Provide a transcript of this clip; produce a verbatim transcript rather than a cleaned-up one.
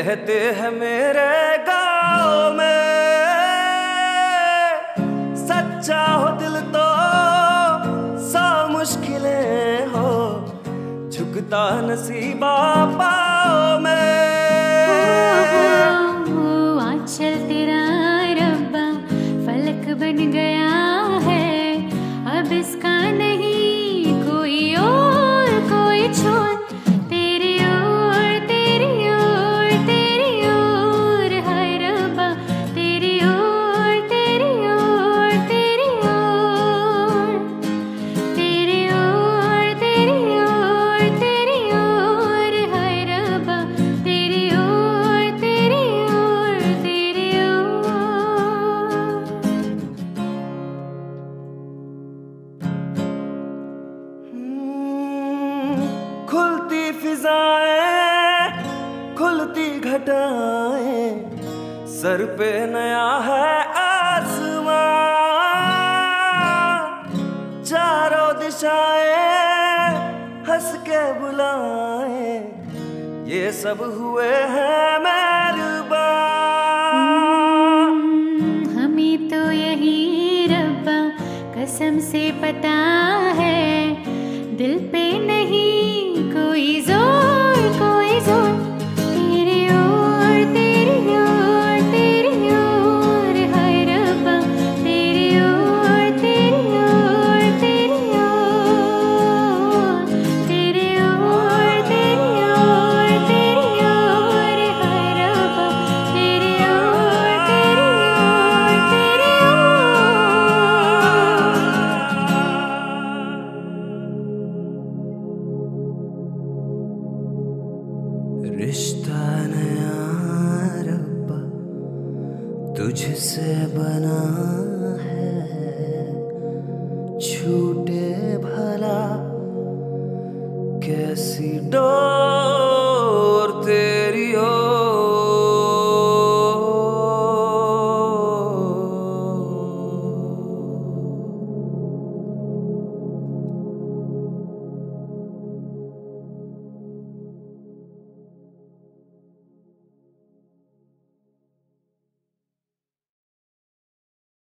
कहते हैं मेरे गाँव में सच्चा हो दिल तो सा मुश्किलें हो, झुकता नसीबा पाँव में। आंचल तेरा रब्बा फलक बन गया है, अब इसका नहीं कोई और कोई छोर। सर पे नया है आसमां, चारों दिशाएं हंस के बुलाए, ये सब हुए हैं मेहरबा। हमें तो यही रब्बा कसम से पता है, दिल पे नहीं कोई जोर कोई जोर। छूटे भला कैसी डोर।